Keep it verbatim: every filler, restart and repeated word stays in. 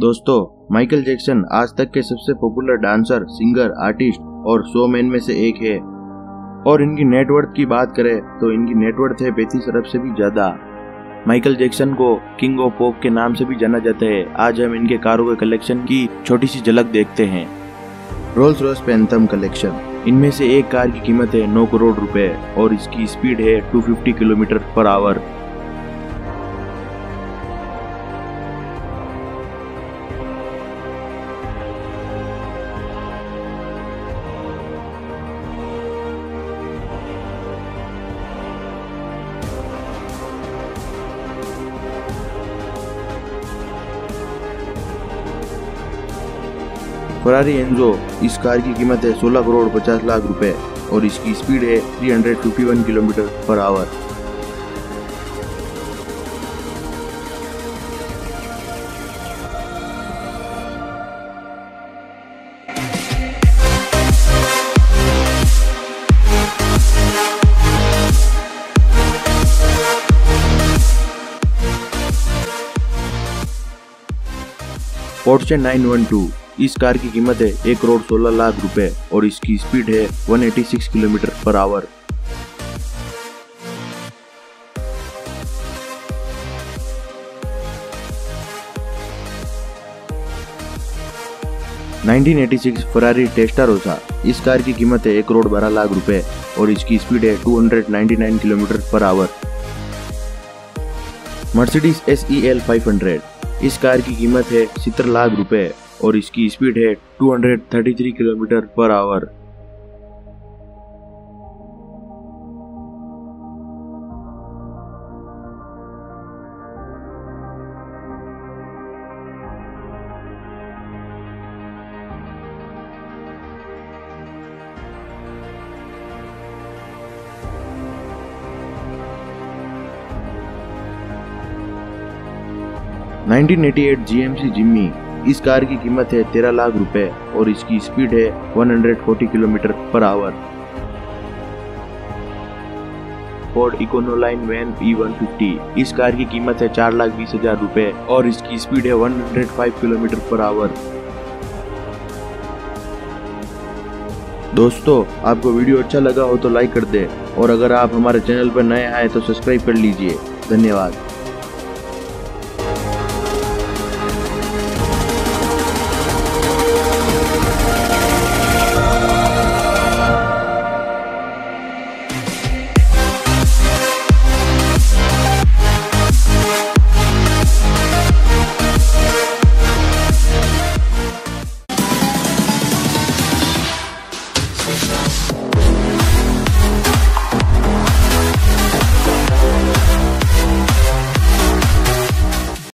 दोस्तों, Michael Jackson आज तक के सबसे पॉपुलर डांसर, सिंगर, आर्टिस्ट और शोमैन में से एक है। और इनकी नेटवर्थ की बात करें तो इनकी नेटवर्थ है पैंतीस अरब से भी ज्यादा। माइकल जैक्सन को किंग ऑफ पॉप के नाम से भी जाना जाता है। आज हम इनके कारों के कलेक्शन की छोटी सी झलक देखते हैं। Rolls Royce पैंथम collection. इनमें से एक कार की कीमत है नौ करोड़ रुपए और इसकी स्पीड है two fifty kilometre per hour. Ferrari Enzo, इस कार की कीमत है सोलह करोड़ पचास लाख रुपए और इसकी स्पीड है तीन सौ इक्यावन किलोमीटर पर आवर। पोर्शे नौ सौ बारह, इस कार की कीमत है एक करोड़ सोलह लाख रुपए और इसकी स्पीड है एक सौ छियासी किलोमीटर पर आवर। उन्नीस सौ छियासी फरारी टेस्टारोसा, इस कार की कीमत है एक करोड़ बारह लाख रुपए और इसकी स्पीड है दो सौ निन्यानवे kilometre per hour. Mercedes S E L पाँच सौ, इस कार की कीमत है सत्तर लाख रुपए और इसकी स्पीड है दो सौ तैंतीस किलोमीटर पर आवर। उन्नीस सौ अठासी जी एम सी जिमी, इस कार की कीमत है तेरह लाख रुपए और इसकी स्पीड है एक सौ चालीस kilometre per hour. Ford Econoline van E एक सौ पचास, इस कार की कीमत है चार लाख बीस हजार रुपए और इसकी स्पीड है एक सौ पाँच किलोमीटर पर आवर। दोस्तों, आपको वीडियो अच्छा लगा हो तो लाइक कर दे और अगर आप हमारे चैनल पर नए आए तो सब्सक्राइब कर लीजिए। धन्यवाद।